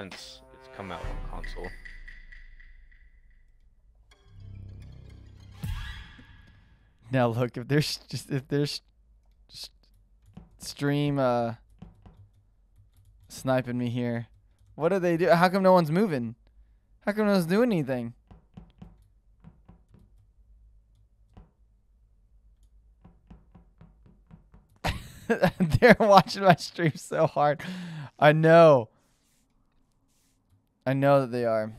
since it's come out on console. Now look, if there's just stream sniping me here. What do they do? How come no one's moving? How come no one's doing anything? They're watching my stream so hard. I know. I know that they are.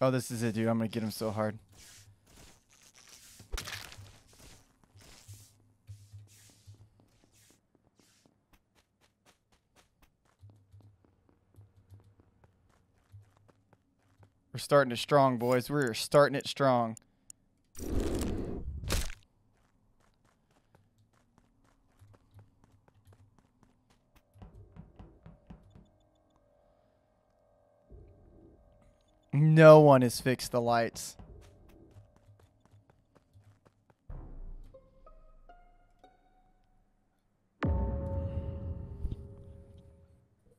Oh, this is it, dude. I'm gonna get him so hard. We're starting it strong, boys. We're starting it strong. No one has fixed the lights.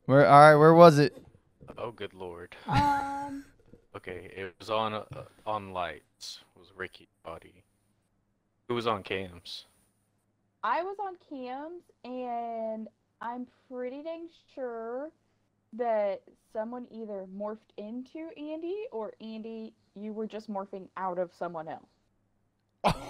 Where, all right, where was it? Oh, good Lord. Okay, it was on lights. It was Ricky's body. Who was on cams? I was on cams, and I'm pretty dang sure that someone either morphed into Andy, or Andy, you were just morphing out of someone else.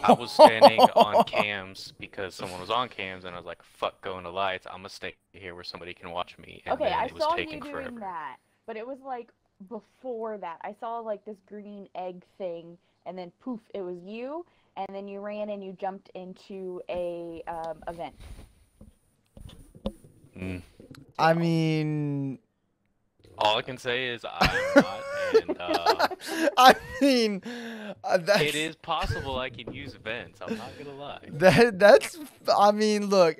I was standing on cams because someone was on cams, and I was like, fuck going to lights. I'm going to stay here where somebody can watch me. And okay, I saw you doing that, but it was like before that. I saw like this green egg thing, and then poof, it was you, and then you ran and you jumped into a event. Mm. I mean... All I can say is I'm not, and, I mean, that's... It is possible I can use events. I'm not gonna lie. That's. I mean, look.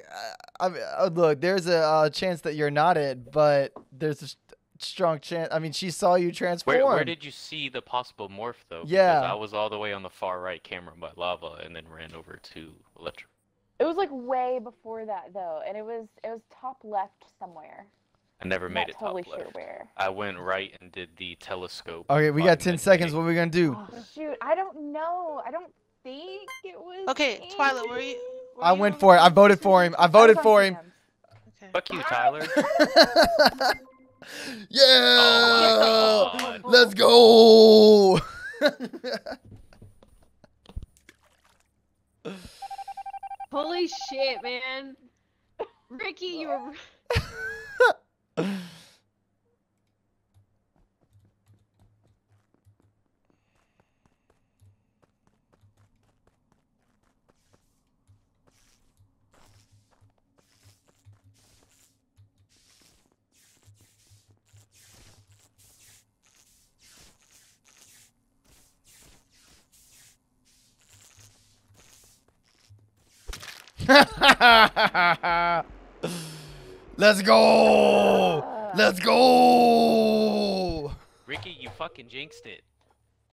Look. There's a chance that you're not it, but there's a strong chance. I mean, she saw you transform. Where did you see the possible morph though? Yeah. Because I was all the way on the far right, camera by lava, and then ran over to electric. It was like way before that though, and it was top left somewhere. I never made it totally top left. Sure, I went right and did the telescope. Okay, we got 10 seconds. What are we going to do? Oh, shoot, I don't know. I don't think it was... Okay, Andy. Twilight, were you... I went for it. I voted for him. I voted for him. Okay. Fuck you, Tyler. Yeah! Oh, let's go! Holy shit, man. Ricky, you were... Let's go! Let's go! Ricky, you fucking jinxed it.